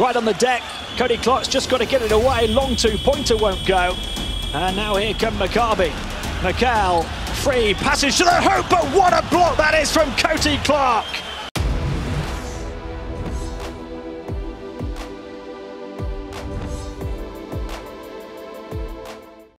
Right on the deck, Coty Clarke's just got to get it away. Long two-pointer won't go. And now here come Makabi. Mekel, free passage to the hoop, but what a block that is from Coty Clarke!